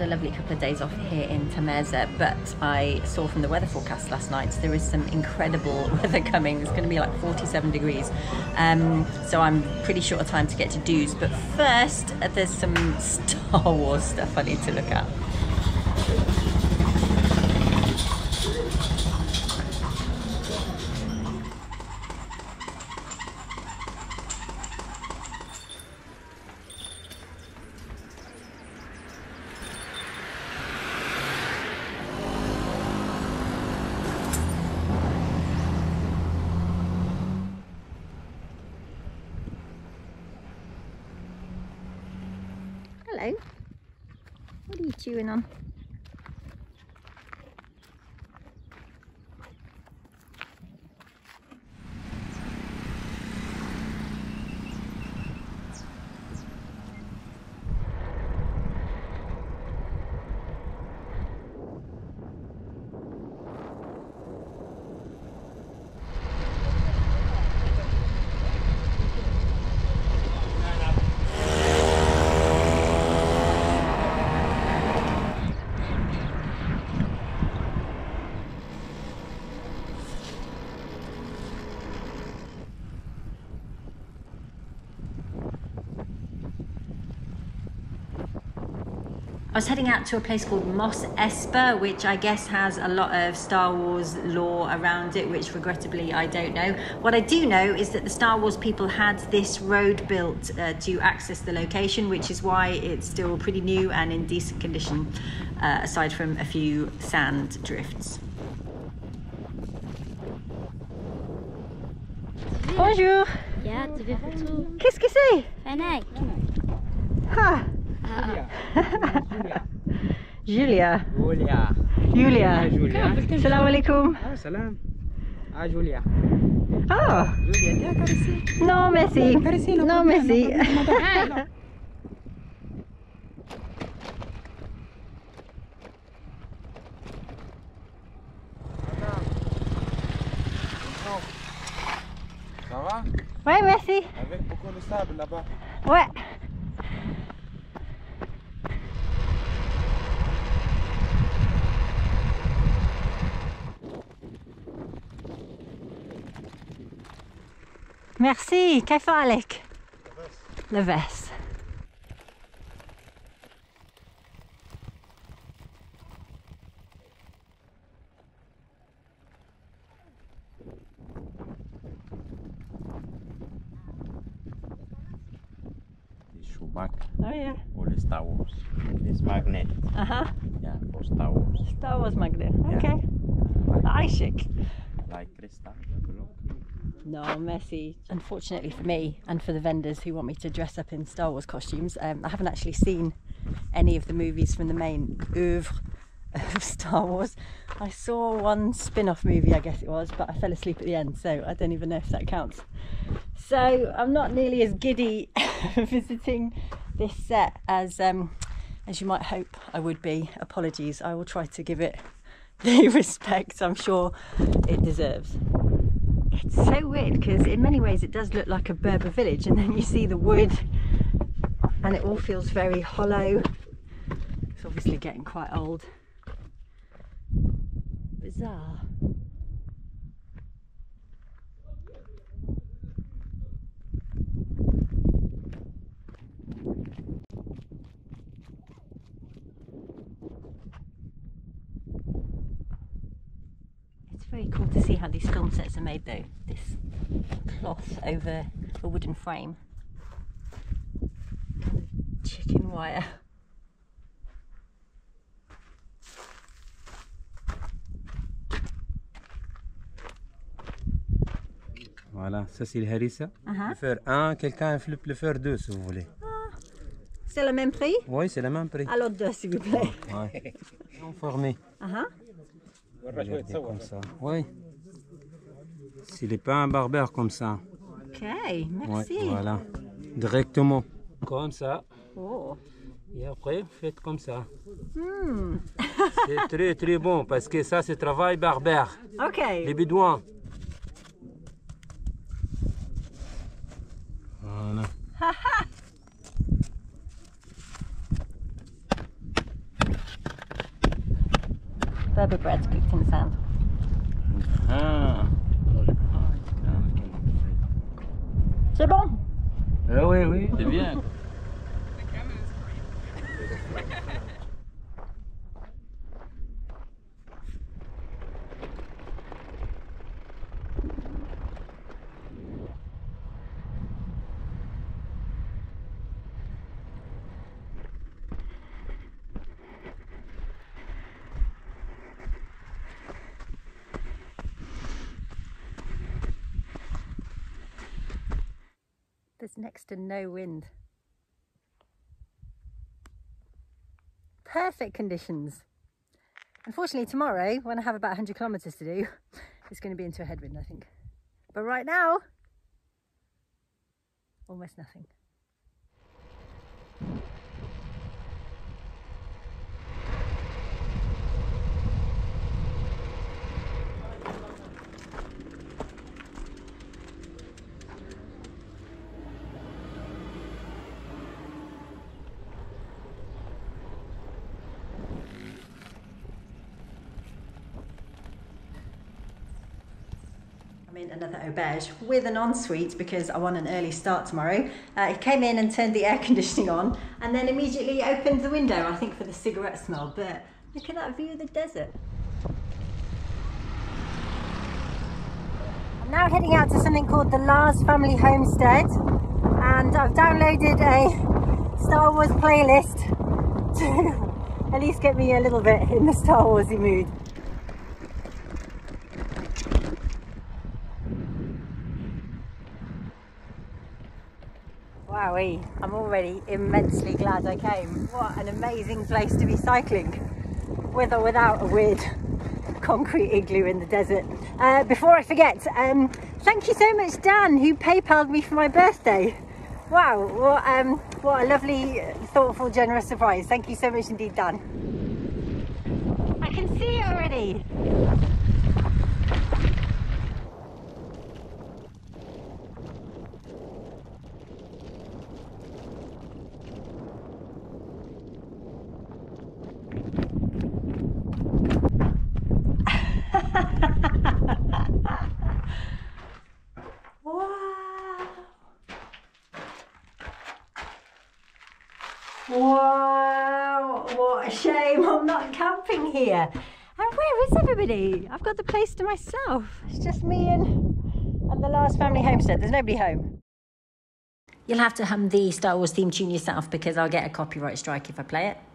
had a lovely couple of days off here in Tamerza, but I saw from the weather forecast last night there is some incredible weather coming. It's going to be like 47 degrees, so I'm pretty short of time to get to Doos. But first, there's some Star Wars stuff I need to look at. Hello. What are you chewing on? I was heading out to a place called Mos Espa, which I guess has a lot of Star Wars lore around it, which regrettably I don't know. What I do know is that the Star Wars people had this road built to access the location, which is why it's still pretty new and in decent condition, aside from a few sand drifts. Bonjour! Yeah, qu'est-ce que c'est? Fennec. Ha! Julia. Julia. Julia. Julia. Assalamu alaikum. Ah, salam. Ah, Julia. Oh. Julia, viens par ici. Non, merci. Non, merci. Ça va? Ouais, merci. Avec beaucoup de sable là-bas. Ouais. Merci, كيف حالك؟ لاباس. Schumack. Oh yeah. Or the Star Wars. This magnet. Uh-huh. Yeah, for Star Wars. Star Wars magnet. Okay. Aishik. Like crystal. No, messy. Unfortunately for me and for the vendors who want me to dress up in Star Wars costumes, I haven't actually seen any of the movies from the main oeuvre of Star Wars. I saw one spin-off movie, I guess it was, but I fell asleep at the end, so I don't even know if that counts. So I'm not nearly as giddy visiting this set as you might hope I would be. Apologies, I will try to give it the respect I'm sure it deserves. It's so weird because in many ways it does look like a Berber village, and then you see the wood and it all feels very hollow. It's obviously getting quite old. Bizarre. Very cool to see how these film sets are made though, this cloth over a wooden frame, kind of chicken wire. Voilà, ça c'est le harissa. Le fer 1, quelqu'un flippe le fer 2 si vous voulez. C'est le même prix? Oui, c'est le même prix. Alors 2 s'il vous plaît. Ouais. Conformé. Regardez comme ça. Oui. C'est les pains barbares comme ça. Ok, merci. Ouais, voilà. Directement. Comme ça. Oh. Et après, faites comme ça. Mm. C'est très très bon parce que ça c'est travail barbare. Ok. Les bédouins. Voilà. Burger bread's cooked in the sand. Ah. C'est bon? Oui, oui, c'est bien. There's next to no wind. Perfect conditions. Unfortunately, tomorrow, when I have about 100 kilometers to do, it's going to be into a headwind, I think. But right now, almost nothing. Another auberge with an ensuite because I want an early start tomorrow. He came in and turned the air conditioning on and then immediately opened the window, I think for the cigarette smell, but look at that view of the desert. I'm now heading out to something called the Lars Family Homestead, and I've downloaded a Star Wars playlist to at least get me a little bit in the Star Warsy mood. Wowee, I'm already immensely glad I came. What an amazing place to be cycling, with or without a weird concrete igloo in the desert. Before I forget, thank you so much Dan, who PayPal'd me for my birthday. Wow, what a lovely, thoughtful, generous surprise. Thank you so much indeed, Dan. I can see it already. Wow, what a shame I'm not camping here. And where is everybody? I've got the place to myself. It's just me and the Lars Family Homestead. There's nobody home. You'll have to hum the Star Wars theme tune yourself because I'll get a copyright strike if I play it.